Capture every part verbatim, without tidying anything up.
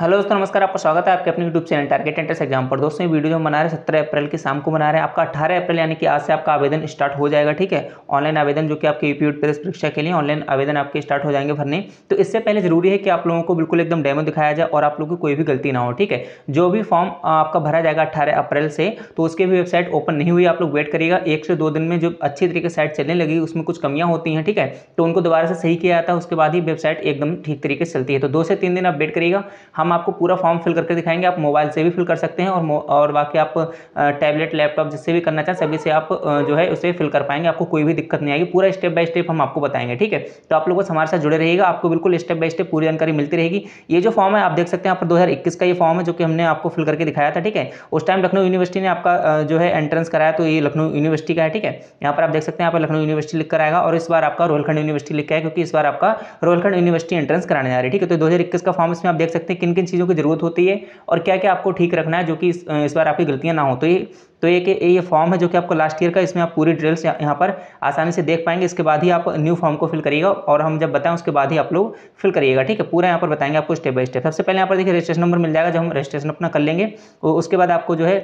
Hello दोस्तों नमस्कार, आपका स्वागत है आपके अपने YouTube channel target entrance exam पर। दोस्तों ये वीडियो हम बना रहे हैं सत्रह अप्रैल की शाम को बना रहे हैं। आपका अठारह अप्रैल यानी कि आज से आपका आवेदन स्टार्ट हो जाएगा, ठीक है। ऑनलाइन आवेदन जो कि आपके यूपी बीएड प्रवेश परीक्षा के लिए ऑनलाइन आवेदन आपके स्टार्ट हो जाएंगे भरने। तो इससे पहले जरूरी है कि आप लोगों को बिल्कुल एकदम डेमो दिखाया जाए और आप लोगों की कोई भी गलती ना हो, ठीक है। जो भी फॉर्म आपका भरा जाएगा अठारह अप्रैल से, तो उसकी भी वेबसाइट ओपन नहीं हुई, आप लोग वेट करिएगा। एक से दो दिन में जो अच्छी तरीके से साइट चलने लगी, उसमें कुछ कमियाँ होती हैं, ठीक है, तो उनको दोबारा से सही किया जाता है, उसके बाद ही वेबसाइट एकदम ठीक तरीके से चलती है। तो दो से तीन दिन आप वेट करिएगा, हम आपको पूरा फॉर्म फिल करके दिखाएंगे। आप मोबाइल से भी फिल कर सकते हैं और और बाकी आप टैबलेट लैपटॉप जिससे भी करना चाहें सभी से आप जो है उसे फिल कर पाएंगे, आपको कोई भी दिक्कत नहीं आएगी। पूरा स्टेप बाय स्टेप हम आपको बताएंगे, ठीक है। तो आप लोग बस हमारे साथ जुड़े रहिएगा, आपको बिल्कुल स्टेप बाय स्टेप पूरी जानकारी मिलती रहेगी। ये जो फॉर्म है आप देख सकते हैं, यहाँ पर दो हज़ार इक्कीस का ये फॉर्म है जो कि हमने आपको फिल करके दिखाया था, ठीक है। उस टाइम लखनऊ यूनिवर्सिटी ने आपका जो है एंट्रेंस कराया, तो ये लखनऊ यूनिवर्सिटी का है, ठीक है। यहाँ पर आप देख सकते हैं, यहाँ पर लखनऊ यूनिवर्सिटी लिख कर आएगा और इस बार आपका रोहिलखंड यूनिवर्सिटी लिखा है, क्योंकि इस बार आपका रोहिलखंड यूनिवर्सिटी एंट्रेंस कराने जा रही है, ठीक है। तो दो हज़ार इक्कीस का फॉर्म इसमें आप देख सकते हैं किन किन चीज़ों की जरूरत होती है और क्या क्या आपको ठीक रखना है जो कि इस, इस बार आपकी गलतियां ना हो। तो ये तो ये कि ये फॉर्म है जो कि आपको लास्ट ईयर का, इसमें आप पूरी डिटेल्स यहाँ पर आसानी से देख पाएंगे। इसके बाद ही आप न्यू फॉर्म को फिल करिएगा और हम जब बताएं उसके बाद ही आप लोग फिल करिएगा, ठीक है। पूरा यहाँ पर बताएंगे आपको स्टेप बाय स्टेप। सबसे पहले यहाँ पर देखिए रजिस्ट्रेशन नंबर मिल जाएगा, जब हम रजिस्ट्रेशन अपना कर लेंगे उसके बाद आपको जो है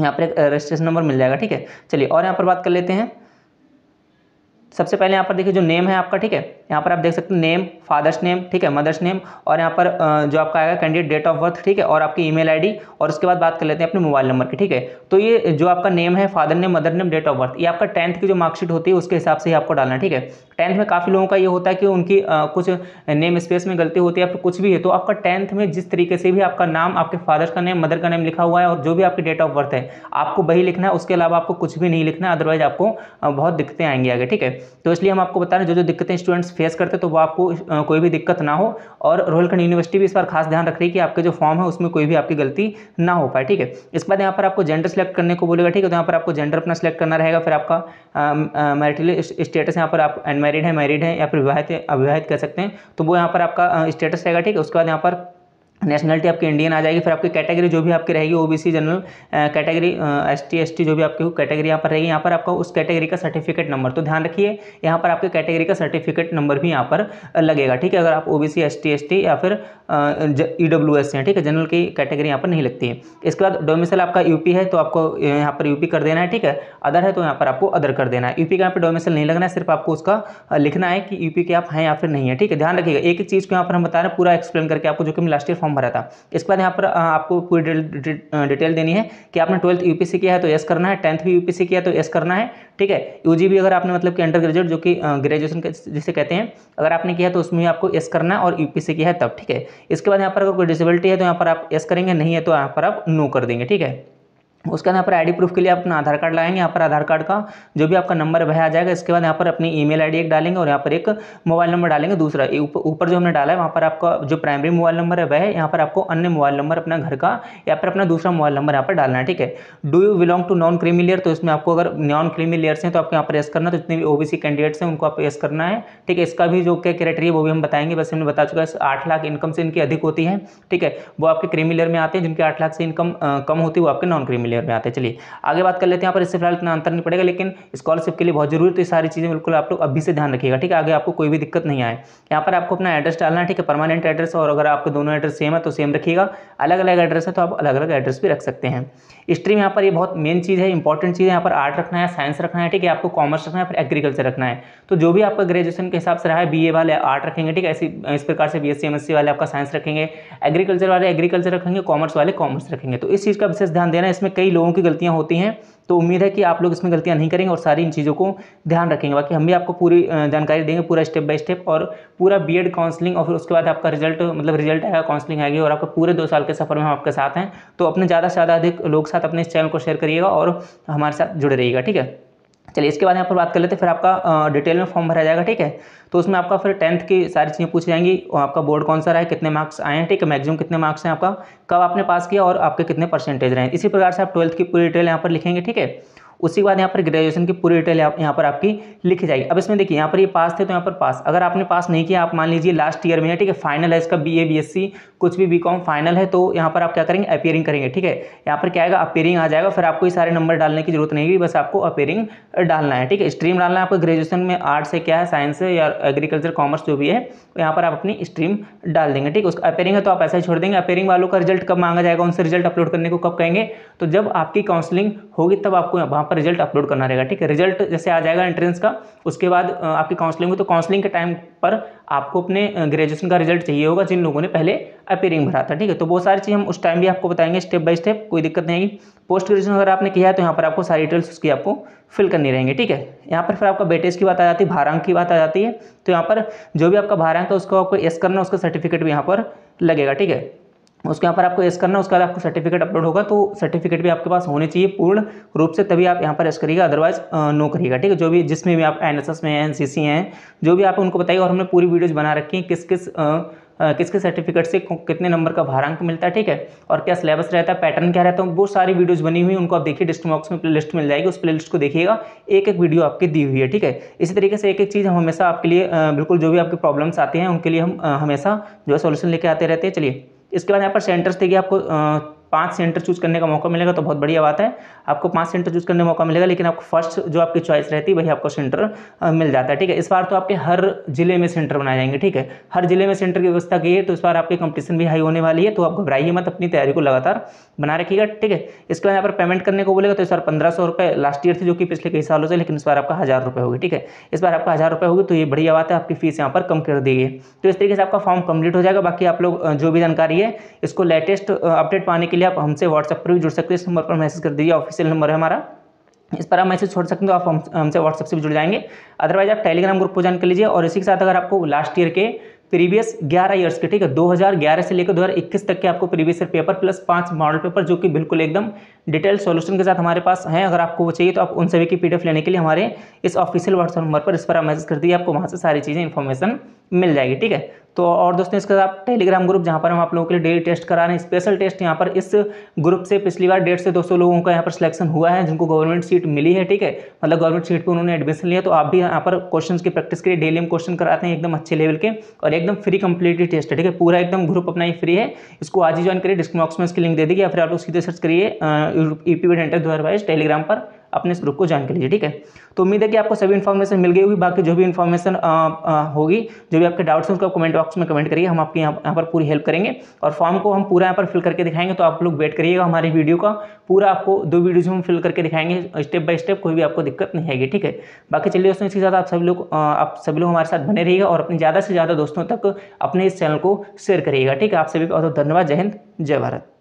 यहाँ पर रजिस्ट्रेशन नंबर मिल जाएगा, ठीक है। चलिए और यहाँ पर बात कर लेते हैं। सबसे पहले यहाँ पर देखिए जो नेम है आपका, ठीक है, यहाँ पर आप देख सकते हैं नेम, फादर्स नेम, ठीक है, मदर्स नेम, और यहाँ पर जो आपका आएगा कैंडिडेट डेट ऑफ बर्थ, ठीक है, और आपकी ईमेल आईडी, और उसके बाद बात कर लेते हैं अपने मोबाइल नंबर की, ठीक है। तो ये जो आपका नेम है, father name, mother name, date of birth, ये आपका टेंथ की जो मार्कशीट होती है उसके हिसाब से ही आपको डालना है, ठीक है। टेंथ में काफ़ी लोगों का ये होता है कि उनकी आ, कुछ नेम स्पेस में गलती होती है या फिर कुछ भी है, तो आपका टेंथ में जिस तरीके से भी आपका नाम, आपके फादर का नेम, मदर का नेम लिखा हुआ है और जो भी आपकी डेट ऑफ बर्थ है आपको वही लिखना है, उसके अलावा आपको कुछ भी नहीं लिखना है, अदरवाइज आपको बहुत दिक्कतें आएंगी आगे, ठीक है। तो इसलिए हम आपको बता रहे हैं जो जो दिक्कतें स्टूडेंट्स फेस करते हैं, तो वो आपको आ, कोई भी दिक्कत ना हो। और रोहिलखंड यूनिवर्सिटी भी इस बार खास ध्यान रख रही है कि आपके जो फॉर्म है उसमें कोई भी आपकी गलती ना हो पाए, ठीक है। इसके बाद यहाँ पर आपको जेंडर सेलेक्ट करने को बोलेगा, ठीक है। तो यहाँ पर आपको जेंडर अपना सेलेक्ट करना रहेगा, फिर आपका मैरिटल स्टेटस, यहाँ पर आप अनमैरिड है, मैरिड है या फिर विवाहित अविवाहित कह सकते हैं, तो वो यहाँ पर आपका स्टेटस रहेगा, ठीक है। उसके बाद यहाँ पर नेशनलिटी आपकी इंडियन आ जाएगी, फिर आपकी कैटेगरी जो भी आपकी रहेगी, OBC, general category, ST ST जो भी आपकी कैटेगरी यहाँ पर रहेगी, यहाँ पर आपका उस कैटेगरी का सर्टिफिकेट नंबर, तो ध्यान रखिए यहाँ पर आपके कैटेगरी का सर्टिफिकेट नंबर भी यहाँ पर लगेगा, ठीक है। अगर आप ओबीसी, एसटी एसटी या फिर ईडब्ल्यूएस हैं, ठीक है, जनरल की कैटेगरी यहाँ पर नहीं लगती है। इसके बाद डोमिसल आपका यूपी है तो आपको यहाँ पर यूपी कर देना है, ठीक है। अदर है तो यहाँ पर आपको अदर कर देना है, यूपी का यहाँ पर डोमिसल नहीं लगना है, सिर्फ आपको उसका लिखना है कि यूपी के आप हैं या फिर नहीं है, ठीक है। ध्यान रखिएगा, एक एक चीज़ को यहाँ पर हम बता रहे हैं पूरा एक्सप्लेन करके आपको, जो कि लास्ट ईयर भरा था। इसके बाद यहाँ पर आपको पूरी डिटेल देनी है कि आपने ट्वेल्थ यूपीसी किया है तो यस करना है, टेंथ भी यूपीसी किया है तो यस करना है, ठीक है। यूजी भी अगर आपने मतलब कि अंडर ग्रेजुएट जो कि ग्रेजुएशन जिसे कहते हैं, अगर आपने किया तो उसमें आपको यस करना है और यूपीसी किया है तब, ठीक है। इसके बाद यहाँ पर अगर कोई डिसेबिलिटी है तो यहाँ पर आप यस करेंगे, नहीं है तो यहाँ पर आप नो कर देंगे, ठीक है। उसके बाद यहाँ पर आईडी प्रूफ के लिए आप अपना आधार कार्ड लाएंगे, यहाँ पर आधार कार्ड का जो भी आपका नंबर वह आ जाएगा। इसके बाद यहाँ पर अपनी ईमेल आईडी एक डालेंगे और यहाँ पर एक मोबाइल नंबर डालेंगे दूसरा, ऊपर जो हमने डाला है वहाँ पर आपका जो प्राइमरी मोबाइल नंबर है वह है, यहाँ पर आपको अन्य मोबाइल नंबर अपना घर का या फिर अपना दूसरा मोबाइल नंबर यहाँ पर डालना है, ठीक है। Do you belong to non creamy layer, तो इसमें आपको अगर नॉन क्रीमी लेयर्स हैं तो आपको यहाँ पर यस करना है, तो जितने भी ओबीसी कैंडिडेट्स हैं उनको आप यस करना है, ठीक है। इसका भी जो क्या क्राइटेरिया वो भी हम बताएंगे, बस हमने बता चुका है आठ लाख इनकम से इनकी अधिक होती है, ठीक है, वो आपके क्रीमी लेयर में आते हैं, जिनके आठ लाख से इनकम कम होती है वो आपके नॉन क्रीमी में आते हैं। चलिए आगे बात कर लेते हैं, यहाँ पर इससे फिलहाल इतना अंतर नहीं पड़ेगा, लेकिन स्कॉलरशिप के लिए बहुत जरूरी, तो ये सारी चीजें बिल्कुल आप लोग अभी से ध्यान रखिएगा, ठीक है, आगे आपको कोई भी दिक्कत नहीं आए। यहाँ पर आपको अपना एड्रेस डालना है, ठीक है, परमानेंट एड्रेस, और अगर आपके दोनों एड्रेस सेम है तो सेम रखिएगा, अलग अलग एड्रेस है तो आप अलग अलग एड्रेस भी रख सकते हैं। स्ट्रीम यहाँ पर ये बहुत मेन चीज़ है, इंपॉर्टेंट चीज़ है, यहाँ पर आर्ट रखना है, साइंस रखना है, ठीक है, आपको कॉमर्स रखना है, फिर एग्रीकल्चर रखना है। तो जो भी आपका ग्रेजुएशन के हिसाब से रहा है, बीए वाले आर्ट रखेंगे, ठीक है, ऐसी इस प्रकार से बीएससी एमएससी वाले आपका साइंस रखेंगे, एग्रीकल्चर वाले एग्रीकल्चर रखेंगे, कॉमर्स वाले कॉमर्स रखेंगे। तो इस चीज़ का विशेष ध्यान देना है, इसमें कई लोगों की गलतियाँ होती हैं, तो उम्मीद है कि आप लोग इसमें गलतियां नहीं करेंगे और सारी इन चीज़ों को ध्यान रखेंगे। बाकी हम भी आपको पूरी जानकारी देंगे, पूरा स्टेप बाय स्टेप और पूरा बीएड काउंसलिंग, और फिर उसके बाद आपका रिजल्ट मतलब रिजल्ट आएगा, काउंसलिंग आएगी, और आपका पूरे दो साल के सफर में हम आपके साथ हैं। तो अपने ज़्यादा से ज़्यादा अधिक लोग साथ अपने इस चैनल को शेयर करिएगा और हमारे साथ जुड़े रहिएगा, ठीक है। चलिए इसके बाद यहाँ पर बात कर लेते हैं, फिर आपका डिटेल में फॉर्म भरा जाएगा, ठीक है। तो उसमें आपका फिर टेंथ की सारी चीज़ें पूछी जाएंगी, आपका बोर्ड कौन सा रहा है, कितने मार्क्स आए हैं, ठीक है, मैक्सिमम कितने मार्क्स हैं, आपका कब आपने पास किया और आपके कितने परसेंटेज रहे हैं। इसी प्रकार से आप ट्वेल्थ की पूरी डिटेल यहाँ पर लिखेंगे, ठीक है। उसी के बाद यहाँ पर ग्रेजुएशन की पूरी डिटेल यहाँ पर आपकी लिखी जाएगी। अब इसमें देखिए यहाँ पर ये पास थे तो यहाँ पर पास, अगर आपने पास नहीं किया, आप मान लीजिए लास्ट ईयर में है, ठीक है, फाइनल है इसका B A B S C कुछ भी बी कॉम फाइनल है, तो यहाँ पर आप क्या करेंगे अपीयरिंग करेंगे, ठीक है। यहाँ पर क्या आएगा अपीयरिंग आ जाएगा, फिर आपको ये सारे नंबर डालने की जरूरत नहीं है, बस आपको अपीयरिंग डालना है, ठीक है। स्ट्रीम डालना है आपको ग्रेजुएशन में आर्ट्स है क्या है साइंस है या एग्रीकल्चर कॉमर्स जो भी है, यहाँ पर आप अपनी स्ट्रीम डाल देंगे, ठीक है। उसका अपीयरिंग है तो आप ऐसा ही छोड़ देंगे। अपीयरिंग वालों का रिजल्ट कब मांगा जाएगा, उनसे रिजल्ट अपलोड करने को कब कहेंगे, तो जब आपकी काउंसलिंग होगी तब आपको वहाँ पर रिजल्ट अपलोड करना रहेगा, ठीक है। रिजल्ट जैसे आ जाएगा एंट्रेंस का, उसके बाद आपकी काउंसलिंग हो, तो काउंसलिंग के टाइम पर आपको अपने ग्रेजुएशन का रिजल्ट चाहिए होगा जिन लोगों ने पहले अपीयरिंग भरा था, ठीक है। तो बहुत सारी चीज़ हम उस टाइम भी आपको बताएंगे स्टेप बाय स्टेप, कोई दिक्कत नहीं आएगी। पोस्ट ग्रेजुएशन अगर आपने किया है तो यहाँ पर आपको सारी डिटेल्स उसकी आपको फिल करनी रहेंगे, ठीक है। यहाँ पर फिर आपका बेटेज की बात आ जाती है, भारांक की बात आ जाती है, तो यहाँ पर जो भी आपका भारांक है उसको आपको एस करना, उसका सर्टिफिकेट भी यहाँ पर लगेगा, ठीक है। उसके यहाँ पर आपको एस करना, उसके बाद आपको सर्टिफिकेट अपलोड होगा, तो सर्टिफिकेट भी आपके पास होने चाहिए पूर्ण रूप से, तभी आप यहाँ पर एस करिएगा, अदरवाइज नो करिएगा, ठीक है। जो भी जिसमें भी आप एन एस एस में हैं, एन सी सी हैं, जो भी आप उनको बताइए, और हमने पूरी वीडियोज़ बना रखी हैं किस किस किस किस सर्टिफिकेट से कितने नंबर का भारांक मिलता है, ठीक है, और क्या सिलेबस रहता है, पैटर्न क्या रहता है, बहुत सारी वीडियोस बनी हुई हैं, उनको आप देखिए, डिस्ट्रिक्ट बॉक्स में प्लेलिस्ट मिल जाएगी, उस प्लेलिस्ट को देखिएगा, एक एक वीडियो आपकी दी हुई है, ठीक है। इसी तरीके से एक एक चीज़ हम हमेशा आपके लिए बिल्कुल जो भी आपके प्रॉब्लम्स आते हैं उनके लिए हम हमेशा जो है सोल्यूशन लेके आते रहते हैं। चलिए इसके बाद यहाँ पर सेंटर्स देखिए, आपको पांच सेंटर चूज करने का मौका मिलेगा, तो बहुत बढ़िया बात है, आपको पांच सेंटर चूज करने का मौका मिलेगा, लेकिन आपको फर्स्ट जो आपकी चॉइस रहती है वही आपको सेंटर मिल जाता है, ठीक है। इस बार तो आपके हर जिले में सेंटर बनाए जाएंगे, ठीक है, हर जिले में सेंटर की व्यवस्था की है, तो इस बार आपकी कंपटीशन भी हाई होने वाली है, तो आप घबराइए मत, अपनी तैयारी को लगातार बना रखिएगा, ठीक है। इसके बाद यहाँ पर पेमेंट करने को बोलेगा, तो इस बार पंद्रह सौ रुपये लास्ट ईयर थे जो कि पिछले कई सालों से, लेकिन इस बार आपका हज़ार रुपये होगी, ठीक है, इस बार आपका हज़ार रुपये होगी, तो ये बढ़िया बात है, आपकी फीस यहाँ पर कम कर दी गई, तो इस तरीके से आपका फॉर्म कंप्लीट हो जाएगा। बाकी आप लोग जो भी जानकारी है इसको लेटेस्ट अपडेट पाने के लिए आप हमसे व्हाट्सएप पर भी जुड़ सकते हैं, इस नंबर पर मैसेज कर दीजिए, ऑफिशियल नंबर है हमारा, इस पर आप मैसेज छोड़ सकते हैं, तो आप हम हमसे व्हाट्सएप से भी जुड़ जाएंगे, अदरवाइज आप टेलीग्राम ग्रुप को ज्वाइन कर लीजिए। और इसी के साथ अगर आपको लास्ट ईयर के प्रीवियस ग्यारह ईयर्स के, ठीक है, दो हज़ार ग्यारह से लेकर दो हज़ार इक्कीस तक के आपको प्रीवियस ईयर पेपर प्लस पांच मॉडल पेपर जो कि बिल्कुल एकदम डिटेल सॉल्यूशन के साथ हमारे पास हैं, अगर आपको वो चाहिए तो आप उन सभी की पीडीएफ लेने के लिए हमारे इस ऑफिशियल व्हाट्सएप नंबर पर इस पर आप मैसेज कर दीजिए, आपको वहाँ से सारी चीज़ें इन्फॉर्मेशन मिल जाएगी, ठीक है। तो और दोस्तों इसके साथ टेलीग्राम ग्रुप जहाँ पर हम आप लोगों के लिए डेली टेस्ट करा रहे हैं, स्पेशल टेस्ट, यहाँ पर इस ग्रुप से पिछली बार डेढ़ से दो सौ लोगों का यहाँ पर सिलेक्शन हुआ है जिनको गवर्नमेंट सीट मिली है, ठीक है, मतलब गवर्नमेंट सीट पर उन्होंने एडमिशन लिया, तो आप भी यहाँ पर क्वेश्चन की प्रैक्टिस के लिए डेली हम क्वेश्चन कराते हैं एकदम अच्छे लेवल के, और एकदम फ्री कंप्लीटली टेस्ट है, ठीक है, पूरा एकदम ग्रुप अपना ही फ्री है, इसको आज ही ज्वाइन करिए, डिस्क्रिप्शन बॉक्स में इसकी लिंक दे देगी, या फिर आप लोग सीधे सर्च करिए यूपी बीएड एंटर दो हज़ार बाईस टेलीग्राम पर, अपने इस ग्रुप को ज्वाइन कर लीजिए, ठीक है। तो उम्मीद है कि आपको सभी इन्फॉर्मेशन मिल गई होगी, बाकी जो भी इन्फॉर्मेशन होगी, जो भी आपके डाउट्स हैं उसको आप कमेंट बॉक्स में कमेंट करिए, हम आपकी यहाँ यहाँ पर पूरी हेल्प करेंगे, और फॉर्म को हम पूरा यहाँ पर फिल करके दिखाएंगे, तो आप लोग वेट करिएगा हमारी वीडियो का, पूरा आपको दो वीडियोज हम फिल करके दिखाएंगे स्टेप बाय स्टेप, कोई भी आपको दिक्कत नहीं आएगी, ठीक है। बाकी चलिए दोस्तों इसके साथ आप सभी लोग आप सभी लोग हमारे साथ बने रहिएगा, और अपने ज़्यादा से ज़्यादा दोस्तों तक अपने इस चैनल को शेयर करिएगा, ठीक है। आप सभी का बहुत धन्यवाद, जय हिंद, जय भारत।